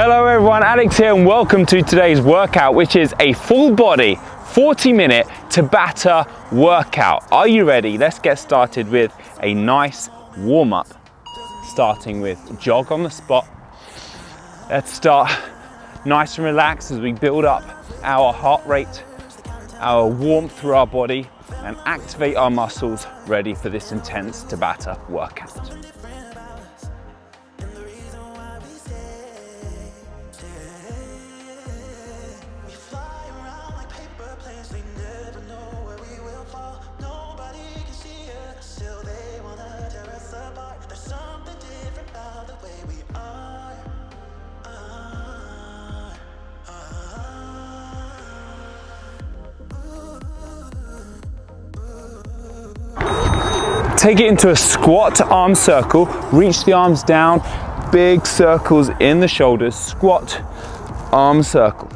Hello everyone, Alex here and welcome to today's workout, which is a full body 40-minute Tabata workout. Are you ready? Let's get started with a nice warm-up, starting with jog on the spot. Let's start nice and relaxed as we build up our heart rate, our warmth through our body, and activate our muscles ready for this intense Tabata workout. Take it into a squat arm circle, reach the arms down, big circles in the shoulders, squat arm circle.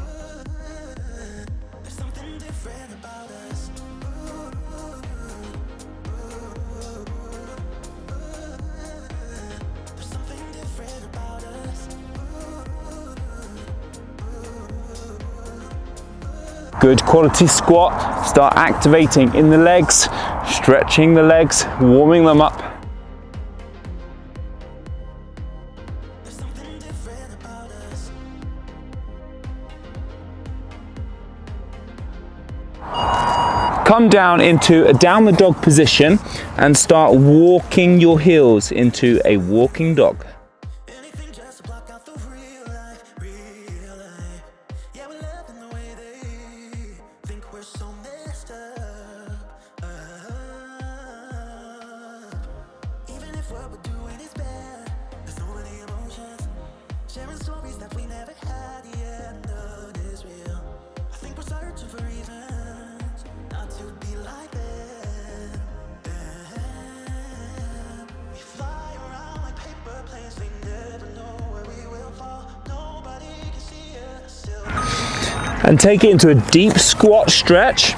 Good quality squat, start activating in the legs, stretching the legs, warming them up. Come down into a downward dog position and start walking your heels into a walking dog. And take it into a deep squat stretch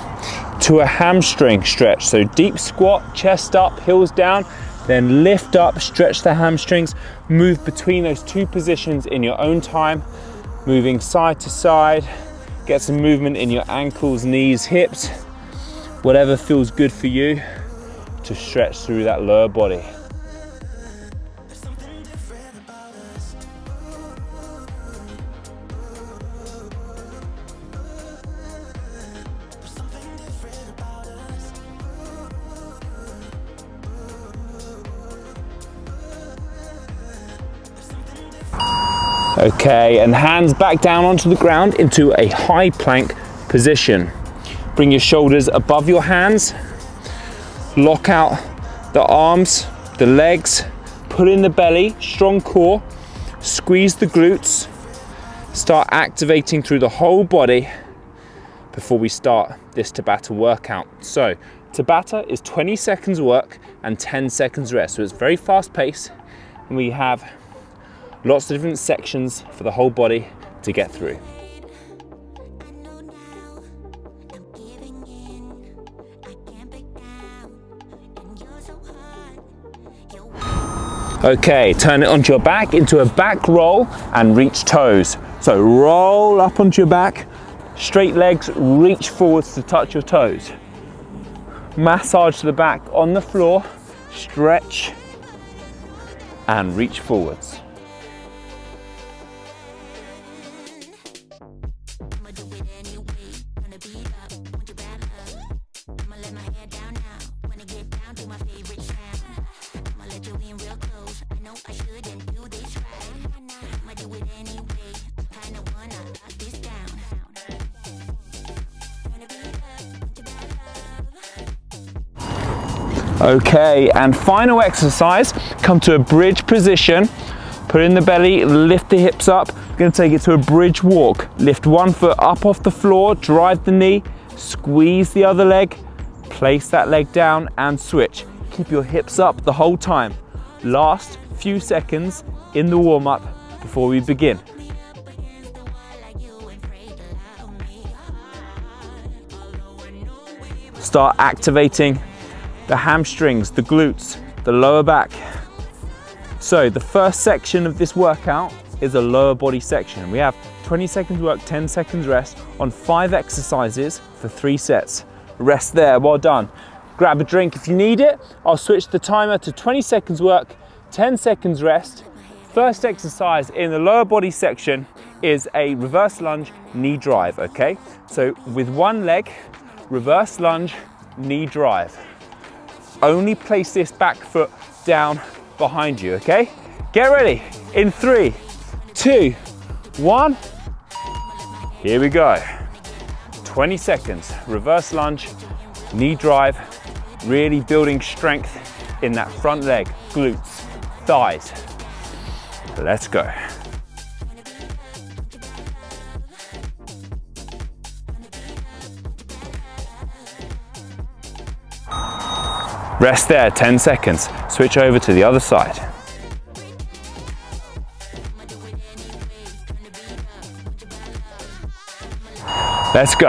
to a hamstring stretch. So deep squat, chest up, heels down, then lift up, stretch the hamstrings, move between those two positions in your own time, moving side to side, get some movement in your ankles, knees, hips, whatever feels good for you to stretch through that lower body. Okay, and hands back down onto the ground into a high plank position. Bring your shoulders above your hands, lock out the arms, the legs, pull in the belly, strong core, squeeze the glutes, start activating through the whole body before we start this Tabata workout. So, Tabata is 20 seconds work and 10 seconds rest, so it's very fast paced, and we have lots of different sections for the whole body to get through. Okay, turn it onto your back into a back roll and reach toes. So roll up onto your back, straight legs, reach forwards to touch your toes. Massage the back on the floor, stretch and reach forwards. Okay, and final exercise, come to a bridge position, put in the belly, lift the hips up. We're gonna take it to a bridge walk. Lift one foot up off the floor, drive the knee, squeeze the other leg, place that leg down and switch. Keep your hips up the whole time. Last few seconds in the warm-up before we begin. Start activating the hamstrings, the glutes, the lower back. So the first section of this workout is a lower body section. We have 20 seconds work, 10 seconds rest on 5 exercises for 3 sets. Rest there, well done. Grab a drink if you need it. I'll switch the timer to 20 seconds work, 10 seconds rest. First exercise in the lower body section is a reverse lunge knee drive, okay? So with one leg, reverse lunge, knee drive. Only place this back foot down behind you, okay? Get ready in 3, 2, 1. Here we go. 20 seconds, reverse lunge, knee drive, really building strength in that front leg, glutes, thighs. Let's go. Rest there, 10 seconds. Switch over to the other side. Let's go.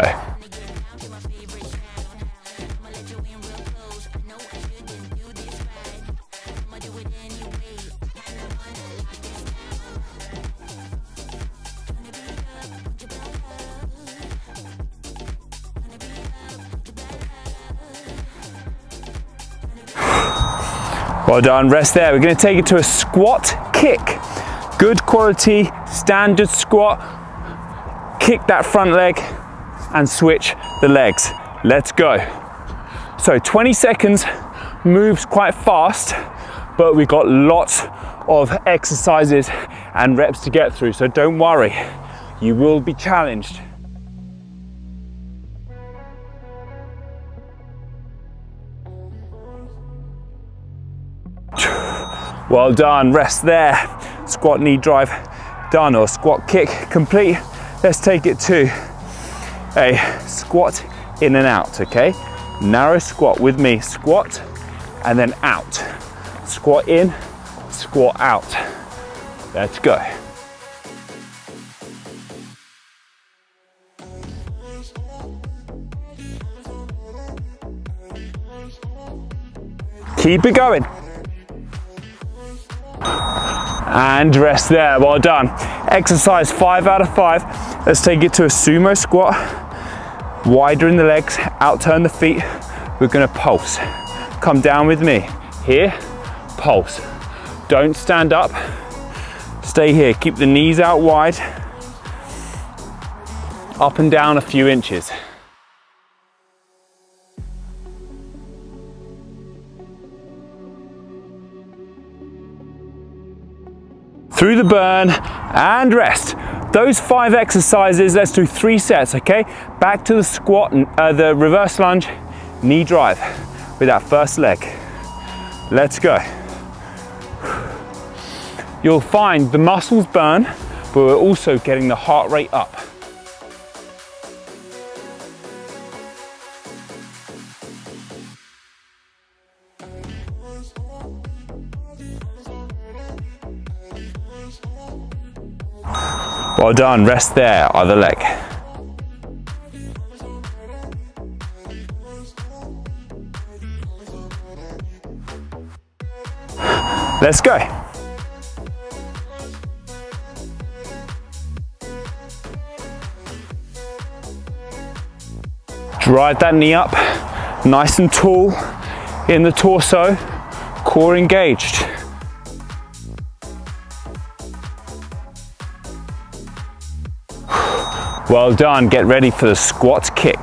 Well done, rest there. We're gonna take it to a squat kick. Good quality, standard squat. Kick that front leg and switch the legs. Let's go. So 20 seconds moves quite fast, but we've got lots of exercises and reps to get through, so don't worry. You will be challenged. Well done, rest there. Squat knee drive done, or squat kick complete. Let's take it to a squat in and out, okay? Narrow squat with me, squat and then out. Squat in, squat out. Let's go. Keep it going. And rest there, well done. Exercise 5 out of 5. Let's take it to a sumo squat. Wider in the legs, out turn the feet. We're gonna pulse. Come down with me. Here, pulse. Don't stand up, stay here. Keep the knees out wide. Up and down a few inches. Through the burn and rest. Those 5 exercises, let's do 3 sets, okay? Back to the squat, the reverse lunge, knee drive with that first leg. Let's go. You'll find the muscles burn, but we're also getting the heart rate up. Well done, rest there, other leg. Let's go. Drive that knee up, nice and tall in the torso, core engaged. Well done, get ready for the squat kick.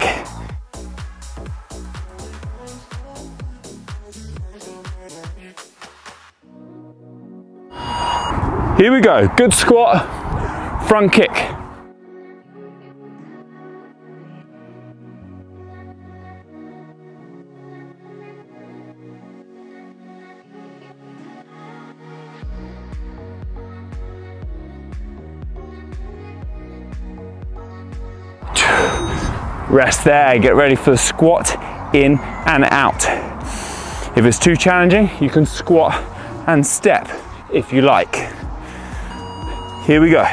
Here we go, good squat, front kick. Rest there, get ready for the squat in and out. If it's too challenging, you can squat and step if you like. Here we go.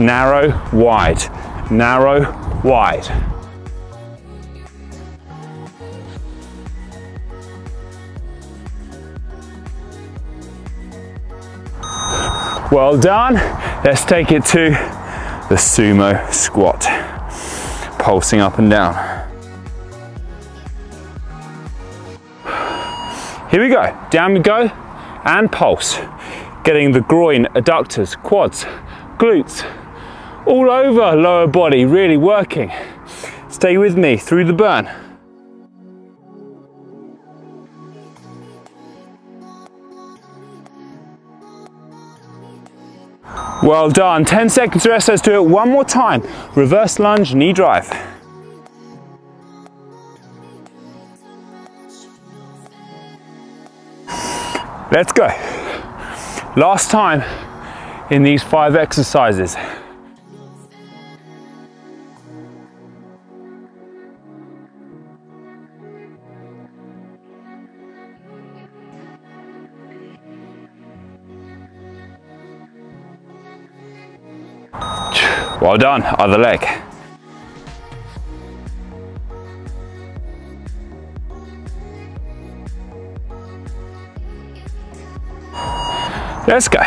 Narrow, wide, narrow, wide. Well done. Let's take it to the sumo squat. Pulsing up and down. Here we go. Down we go and pulse. Getting the groin, adductors, quads, glutes, all over lower body, really working. Stay with me through the burn. Well done, 10 seconds rest, let's do it one more time. Reverse lunge, knee drive. Let's go. Last time in these 5 exercises. Well done, other leg. Let's go.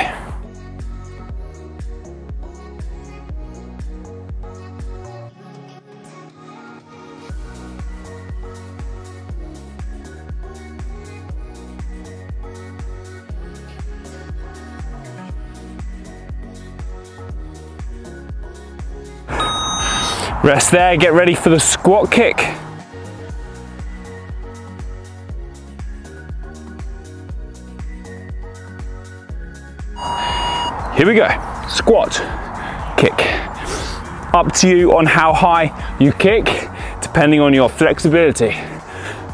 Rest there, get ready for the squat kick. Here we go, squat, kick. Up to you on how high you kick, depending on your flexibility,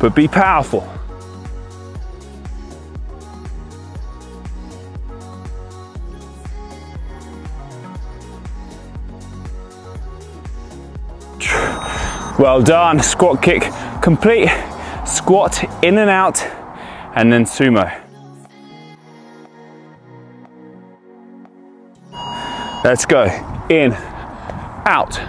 but be powerful. Well done, squat kick complete. Squat in and out, and then sumo. Let's go, in, out.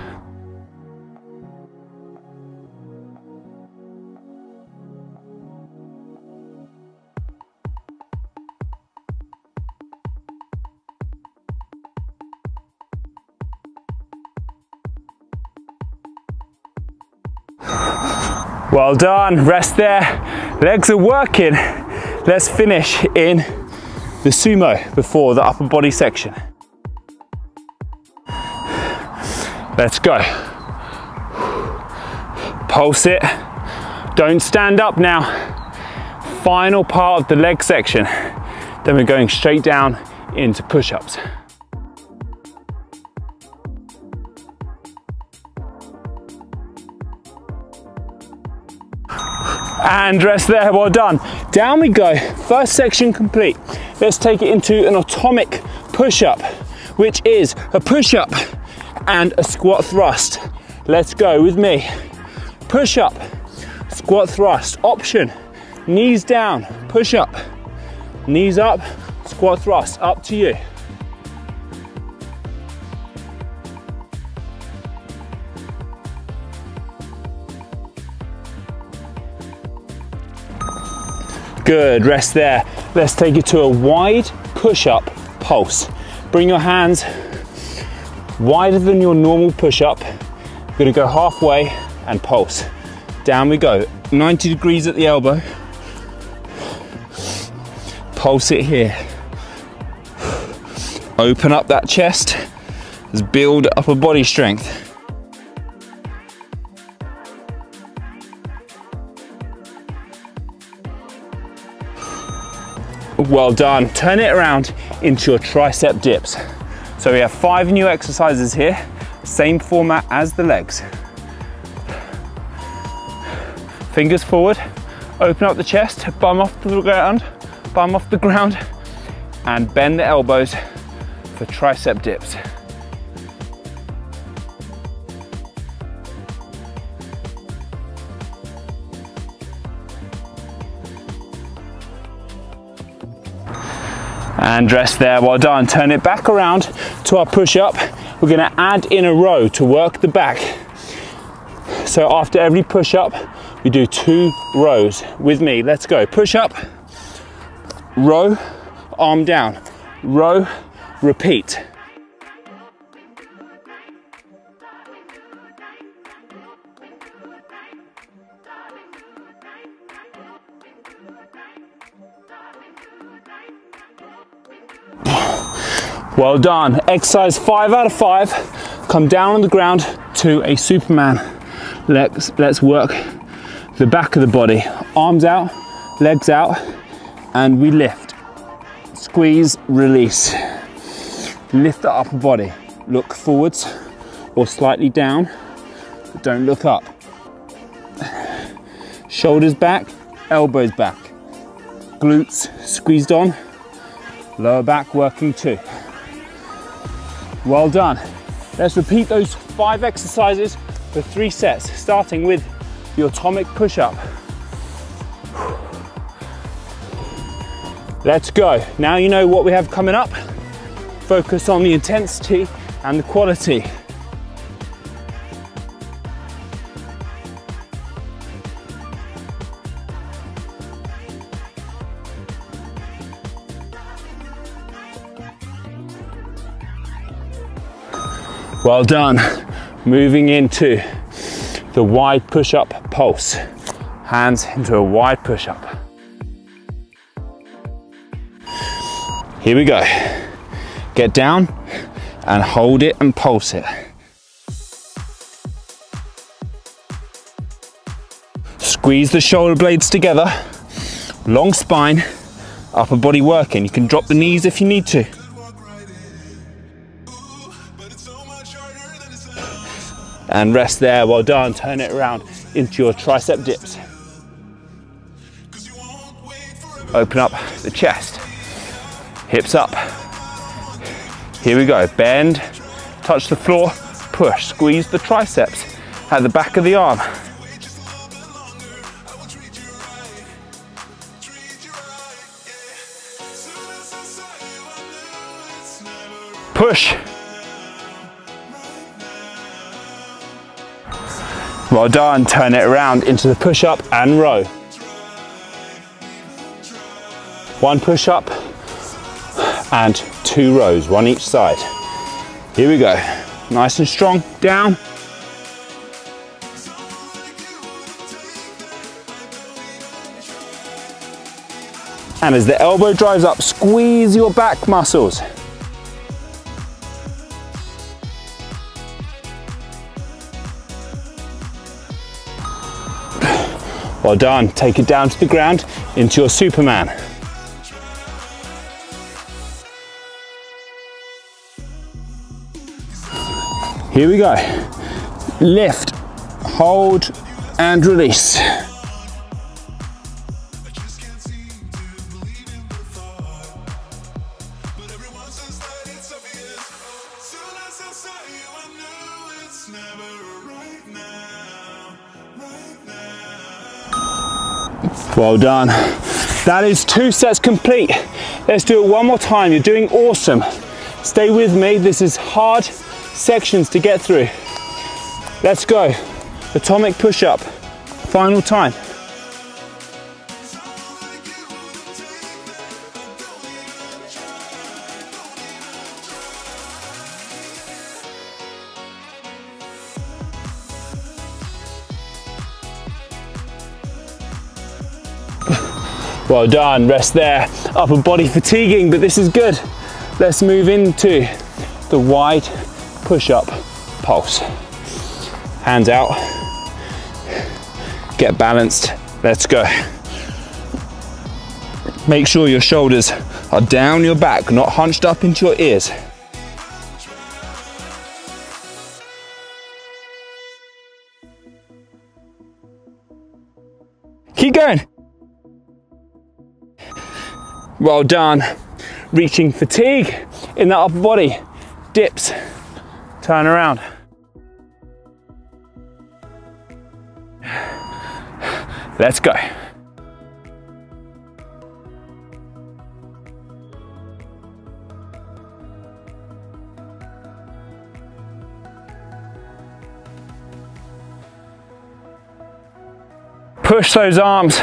Well done, rest there. Legs are working. Let's finish in the sumo before the upper body section. Let's go. Pulse it. Don't stand up now. Final part of the leg section. Then we're going straight down into push-ups. And rest there, well done. Down we go, first section complete. Let's take it into an atomic push-up, which is a push-up and a squat thrust. Let's go with me. Push-up, squat thrust, option. Knees down, push-up. Knees up, squat thrust, up to you. Good, rest there. Let's take it to a wide push-up pulse. Bring your hands wider than your normal push-up. We're gonna go halfway and pulse. Down we go, 90 degrees at the elbow. Pulse it here. Open up that chest. Let's build upper body strength. Well done, turn it around into your tricep dips. So we have 5 new exercises here, same format as the legs. Fingers forward, open up the chest, bum off the ground, and bend the elbows for tricep dips. And rest there, well done. Turn it back around to our push-up. We're gonna add in a row to work the back. So after every push-up, we do 2 rows. With me, let's go. Push-up, row, arm down. Row, repeat. Well done. Exercise 5 out of 5. Come down on the ground to a Superman. Let's work the back of the body. Arms out, legs out, and we lift. Squeeze, release. Lift the upper body. Look forwards or slightly down, but don't look up. Shoulders back, elbows back. Glutes squeezed on, lower back working too. Well done. Let's repeat those 5 exercises for 3 sets, starting with the atomic push-up. Let's go. Now you know what we have coming up. Focus on the intensity and the quality. Well done. Moving into the wide push-up pulse. Hands into a wide push-up. Here we go. Get down and hold it and pulse it. Squeeze the shoulder blades together. Long spine, upper body working. You can drop the knees if you need to. And rest there, well done. Turn it around into your tricep dips. Open up the chest, hips up. Here we go, bend, touch the floor, push, squeeze the triceps at the back of the arm. Push. Well done, turn it around into the push-up and row. 1 push-up and 2 rows, 1 each side. Here we go, nice and strong, down. And as the elbow drives up, squeeze your back muscles. Well done, take it down to the ground into your Superman. Here we go. Lift, hold, and release. Well done. That is 2 sets complete. Let's do it one more time. You're doing awesome. Stay with me. This is hard sections to get through. Let's go. Atomic push-up. Final time. Well done, rest there. Upper body fatiguing, but this is good. Let's move into the wide push-up pulse. Hands out, get balanced, let's go. Make sure your shoulders are down your back, not hunched up into your ears. Keep going. Well done. Reaching fatigue in the upper body. Dips. Turn around. Let's go. Push those arms.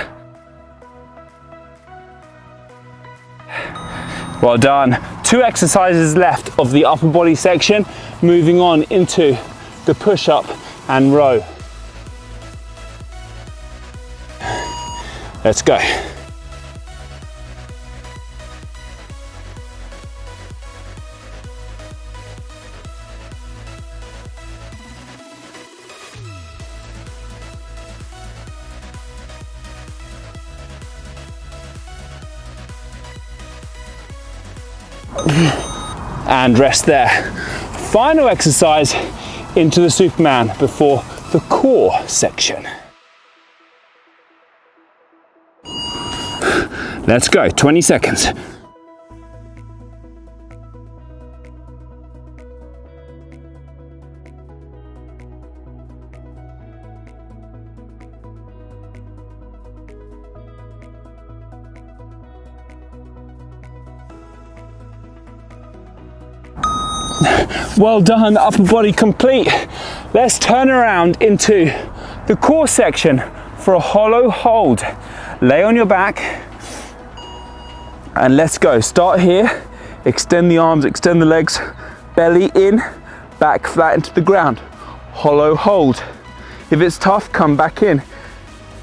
Well done. Two exercises left of the upper body section, moving on into the push-up and row. Let's go. And rest there. Final exercise into the Superman before the core section. Let's go, 20 seconds. Well done, upper body complete. Let's turn around into the core section for a hollow hold. Lay on your back and let's go. Start here, extend the arms, extend the legs, belly in, back flat into the ground. Hollow hold. If it's tough, come back in.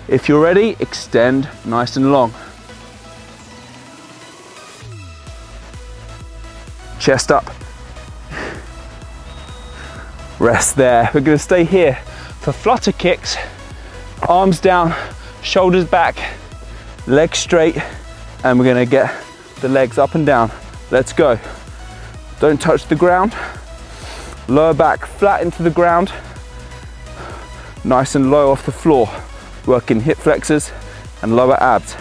If you're ready, extend nice and long. Chest up. Rest there. We're going to stay here for flutter kicks. Arms down, shoulders back, legs straight, and we're going to get the legs up and down. Let's go. Don't touch the ground. Lower back flat into the ground. Nice and low off the floor. Working hip flexors and lower abs.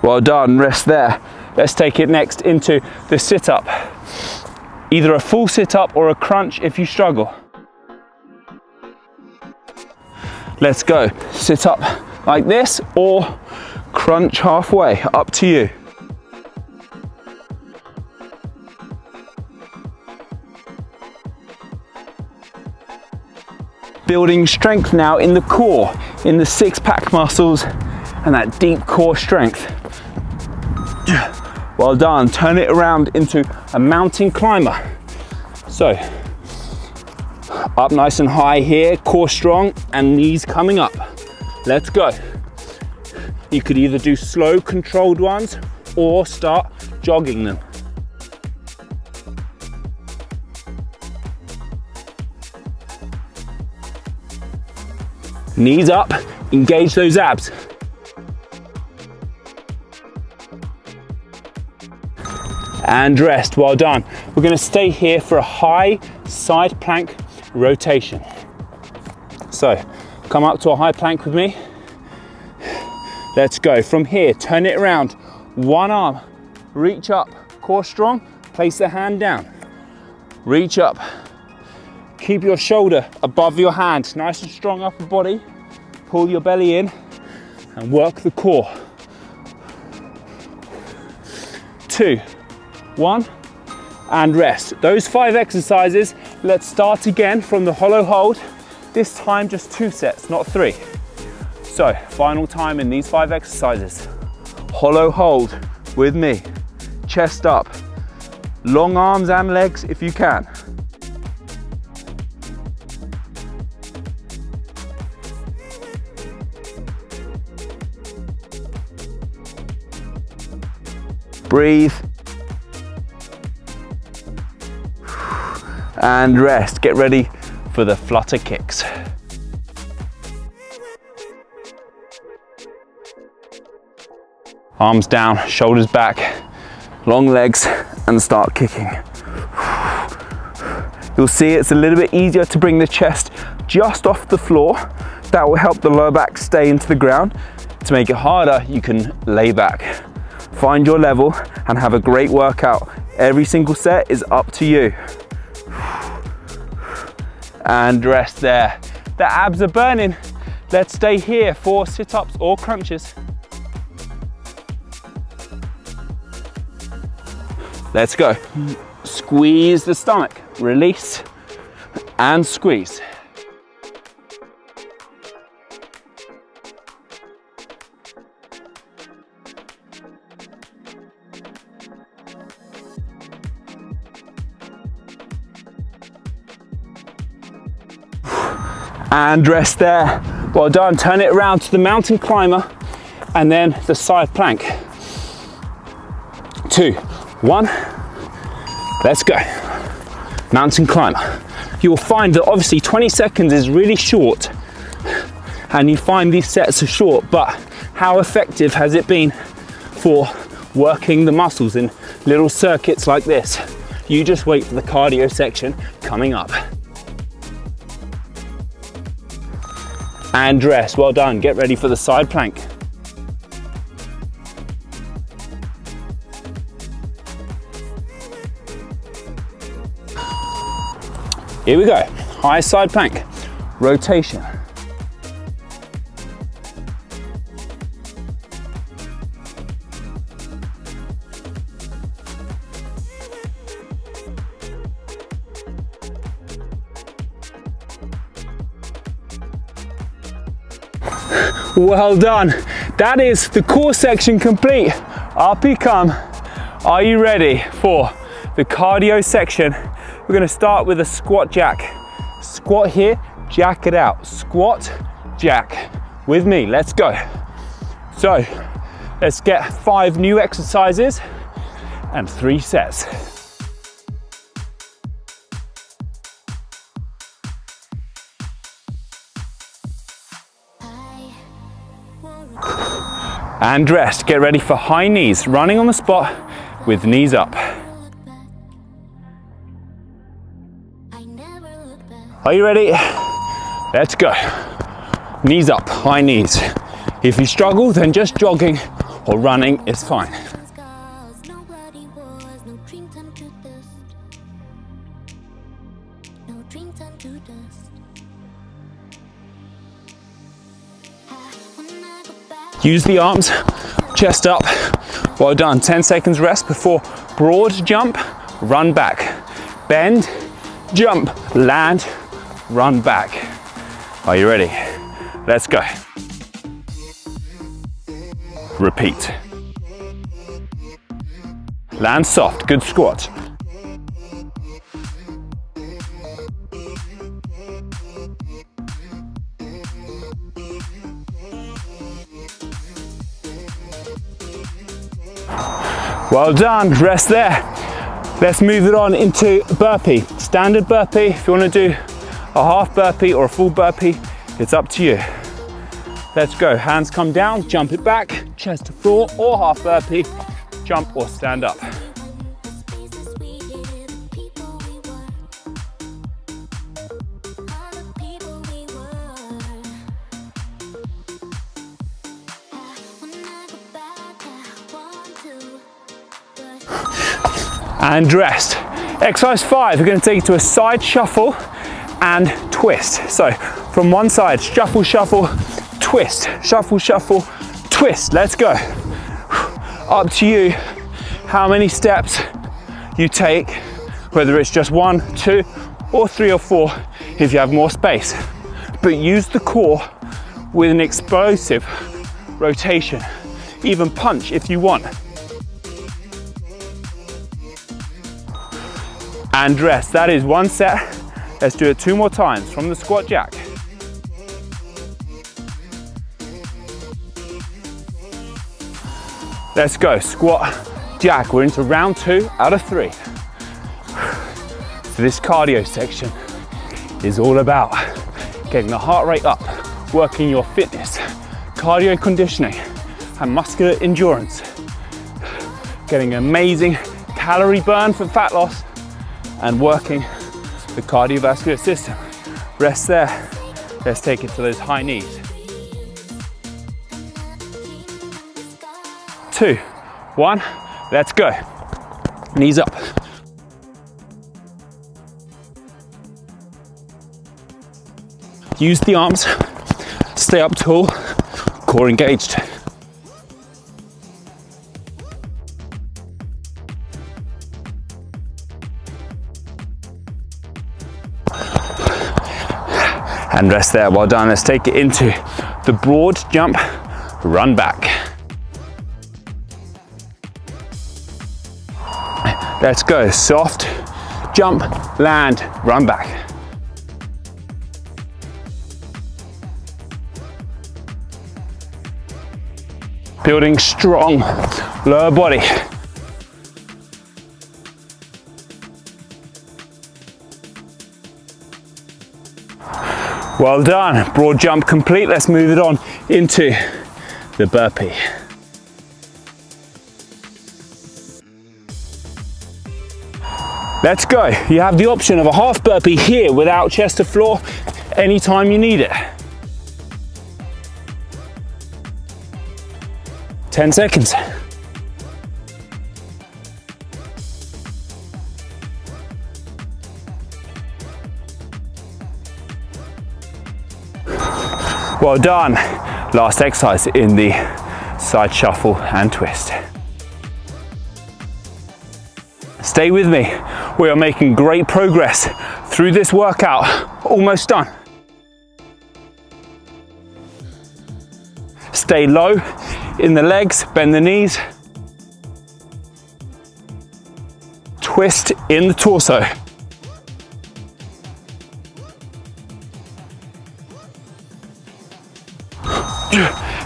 Well done, rest there. Let's take it next into the sit-up. Either a full sit-up or a crunch if you struggle. Let's go. Sit up like this or crunch halfway, up to you. Building strength now in the core, in the six-pack muscles and that deep core strength. Well done, turn it around into a mountain climber. So, up nice and high here, core strong and knees coming up. Let's go. You could either do slow controlled ones or start jogging them. Knees up, engage those abs. And rest, well done. We're gonna stay here for a high side plank rotation. So, come up to a high plank with me. Let's go, from here, turn it around. One arm, reach up, core strong, place the hand down. Reach up, keep your shoulder above your hand, nice and strong upper body, pull your belly in, and work the core. 2, 1, and rest. Those 5 exercises, let's start again from the hollow hold. This time just 2 sets, not 3. So, final time in these 5 exercises. Hollow hold with me. Chest up. Long arms and legs if you can. Breathe. And rest. Get ready for the flutter kicks. Arms down, shoulders back, long legs, and start kicking. You'll see it's a little bit easier to bring the chest just off the floor. That will help the lower back stay into the ground. To make it harder, you can lay back. Find your level and have a great workout. Every single set is up to you. And rest there. The abs are burning. Let's stay here for sit-ups or crunches. Let's go. Squeeze the stomach, release, and squeeze. and rest there. Well done. Turn it around to the mountain climber and then the side plank. 2, 1, let's go. Mountain climber. You'll find that obviously 20 seconds is really short and you find these sets are short, but how effective has it been for working the muscles in little circuits like this? You just wait for the cardio section coming up. And rest, well done. Get ready for the side plank. Here we go, high side plank, rotation. Well done. That is the core section complete. Up you come. Are you ready for the cardio section? We're gonna start with a squat jack. Squat here, jack it out. Squat, jack. With me, let's go. So, let's get 5 new exercises and 3 sets. And rest, get ready for high knees. Running on the spot with knees up. Are you ready? Let's go. Knees up, high knees. If you struggle, then just jogging or running is fine. Use the arms, chest up. Well done. 10 seconds rest before broad jump, run back. Bend, jump, land, run back. Are you ready? Let's go. Repeat. Land soft, good squat. Well done, rest there. Let's move it on into burpee. Standard burpee, if you want to do a half burpee or a full burpee, it's up to you. Let's go, hands come down, jump it back, chest to floor or half burpee, jump or stand up. And rest. Exercise 5, we're gonna take you to a side shuffle and twist. So from one side, shuffle, shuffle, twist. Let's go. Up to you how many steps you take, whether it's just 1, 2, or 3 or 4, if you have more space. But use the core with an explosive rotation. Even punch if you want. And rest, that is 1 set. Let's do it 2 more times from the squat jack. Let's go, squat, jack. We're into round 2 out of 3. So this cardio section is all about getting the heart rate up, working your fitness, cardio conditioning, and muscular endurance. Getting an amazing calorie burn for fat loss, and working the cardiovascular system. Rest there. Let's take it to those high knees. 2, 1, let's go. Knees up. Use the arms, stay up tall, core engaged. And rest there, well done. Let's take it into the broad jump, run back. Let's go, soft, jump, land, run back. building strong lower body. Well done, broad jump complete. Let's move it on into the burpee. Let's go. You have the option of a half burpee here without chest to floor anytime you need it. 10 seconds. Well done. Last exercise in the side shuffle and twist. Stay with me. We are making great progress through this workout. Almost done. Stay low in the legs, bend the knees. Twist in the torso.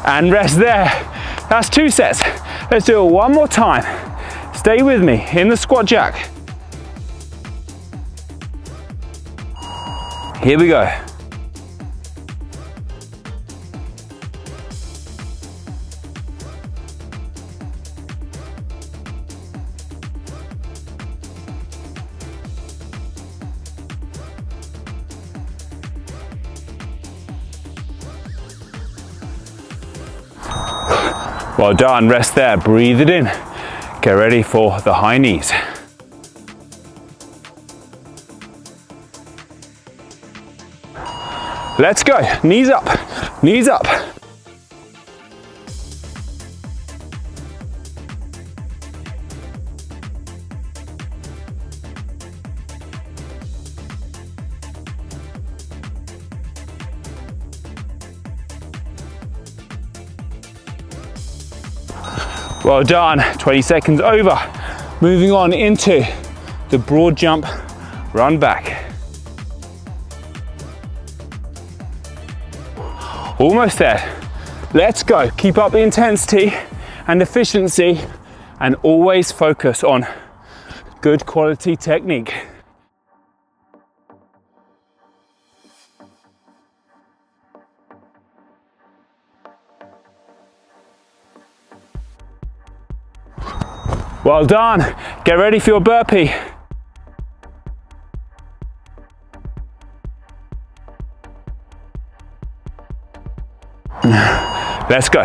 And rest there. That's 2 sets. Let's do it one more time. Stay with me in the squat jack. Here we go. Well done, rest there, breathe it in. Get ready for the high knees. Let's go, knees up, knees up. Well done, 20 seconds over. Moving on into the broad jump, run back. Almost there. Let's go. Keep up the intensity and efficiency and always focus on good quality technique. Well done. Get ready for your burpee. Let's go.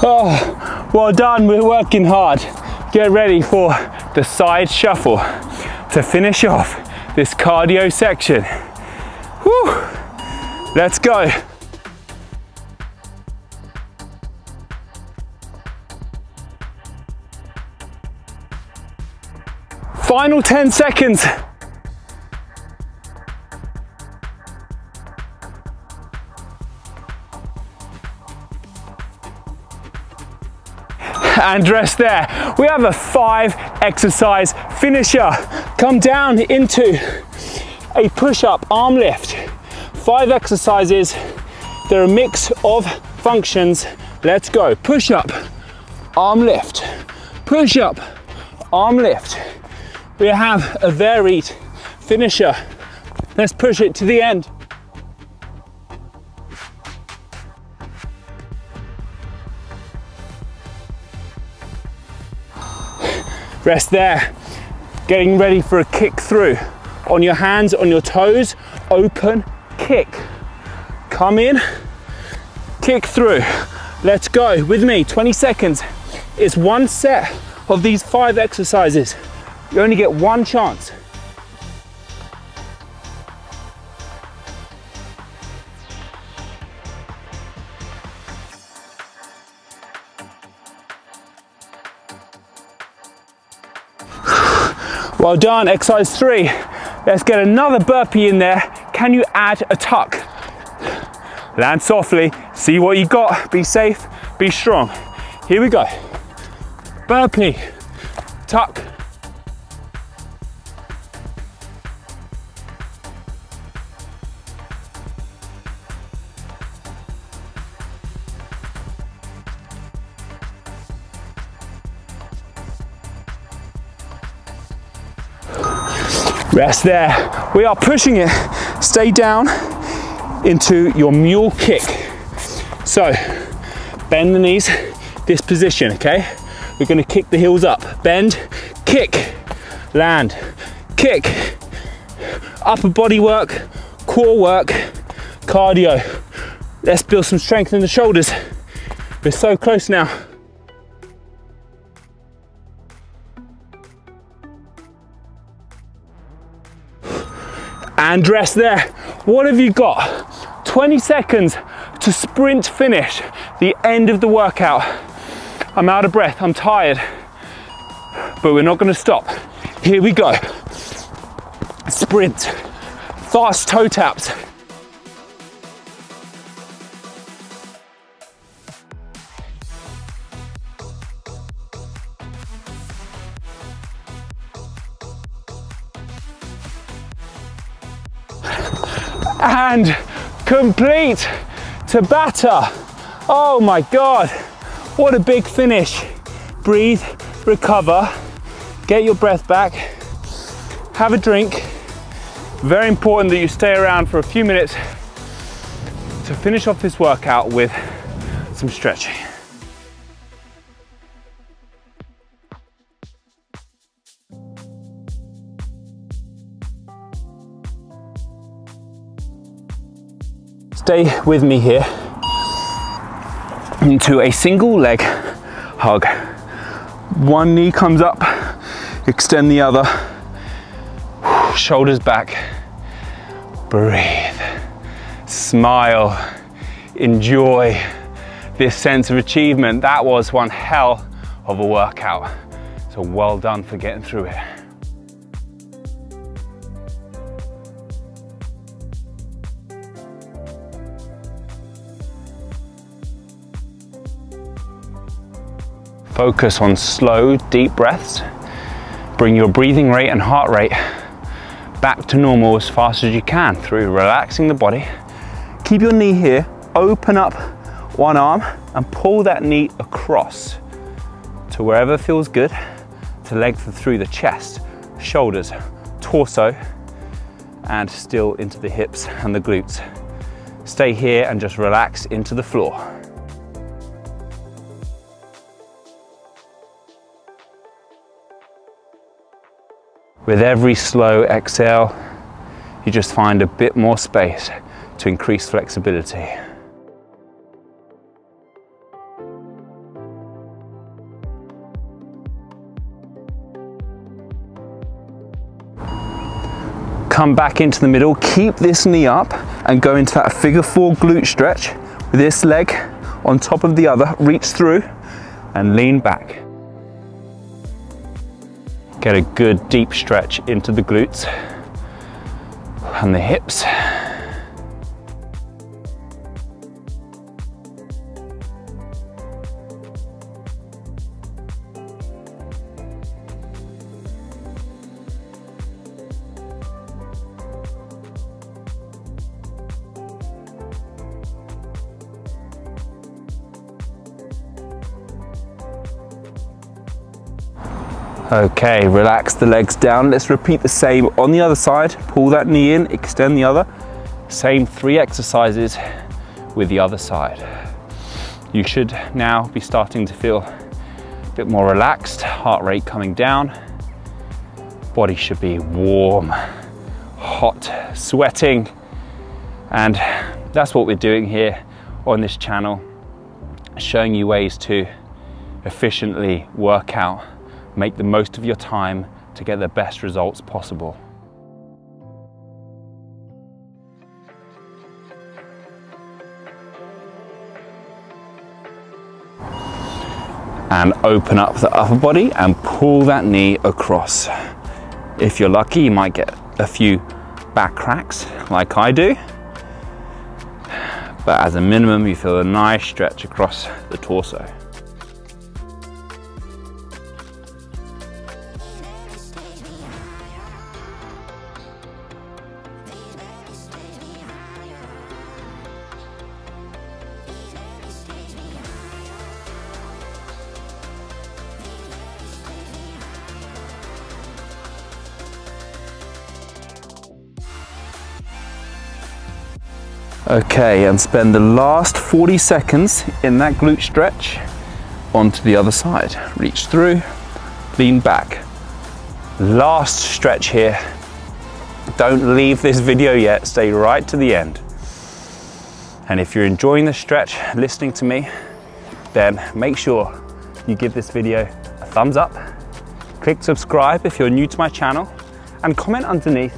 Oh, well done, we're working hard. Get ready for the side shuffle to finish off this cardio section. Woo. Let's go. Final 10 seconds. And rest there. We have a 5 exercise finisher. Come down into a push-up arm lift. 5 exercises. They're a mix of functions. Let's go. Push-up, arm lift. Push-up, arm lift. We have a varied finisher. Let's push it to the end. Rest there. Getting ready for a kick through. On your hands, on your toes, open, kick. Come in, kick through. Let's go with me, 20 seconds. It's 1 set of these 5 exercises. You only get 1 chance. Well done, exercise 3. Let's get another burpee in there. Can you add a tuck? Land softly, see what you got, be safe, be strong. Here we go. Burpee, tuck. Rest there. We are pushing it. Stay down into your mule kick. So bend the knees, this position, okay? We're gonna kick the heels up. Bend, kick, land, kick. Upper body work, core work, cardio. Let's build some strength in the shoulders. We're so close now. And rest there. What have you got? 20 seconds to sprint finish the end of the workout. I'm out of breath, I'm tired, but we're not gonna stop. Here we go. Sprint, fast toe taps. And complete Tabata. Oh my God, what a big finish. Breathe, recover, get your breath back, have a drink. Very important that you stay around for a few minutes to finish off this workout with some stretching. Stay with me here into a single leg hug. One knee comes up, extend the other, shoulders back, breathe, smile, enjoy this sense of achievement. That was one hell of a workout. So well done for getting through it. Focus on slow, deep breaths. Bring your breathing rate and heart rate back to normal as fast as you can through relaxing the body. Keep your knee here, open up one arm and pull that knee across to wherever feels good, to lengthen through the chest, shoulders, torso, and still into the hips and the glutes. Stay here and just relax into the floor. With every slow exhale, you just find a bit more space to increase flexibility. Come back into the middle, keep this knee up and go into that figure four glute stretch. With this leg on top of the other, reach through and lean back. Get a good deep stretch into the glutes and the hips. Okay, relax the legs down. Let's repeat the same on the other side. Pull that knee in, extend the other. Same three exercises with the other side. You should now be starting to feel a bit more relaxed, heart rate coming down. Body should be warm, hot, sweating. And that's what we're doing here on this channel, showing you ways to efficiently work out. Make the most of your time to get the best results possible. And open up the upper body and pull that knee across. If you're lucky, you might get a few back cracks like I do, but as a minimum you feel a nice stretch across the torso. Okay, and spend the last 40 seconds in that glute stretch onto the other side. Reach through, lean back. Last stretch here. Don't leave this video yet, stay right to the end. And if you're enjoying the stretch, listening to me, then make sure you give this video a thumbs up, click subscribe if you're new to my channel, and comment underneath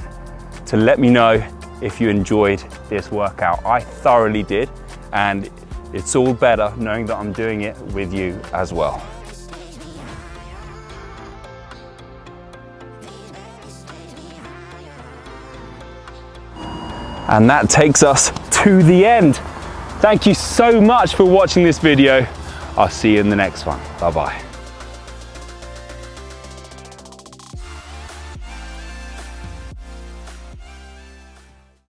to let me know if you enjoyed this workout. I thoroughly did, and it's all better knowing that I'm doing it with you as well. And that takes us to the end. Thank you so much for watching this video. I'll see you in the next one. Bye-bye.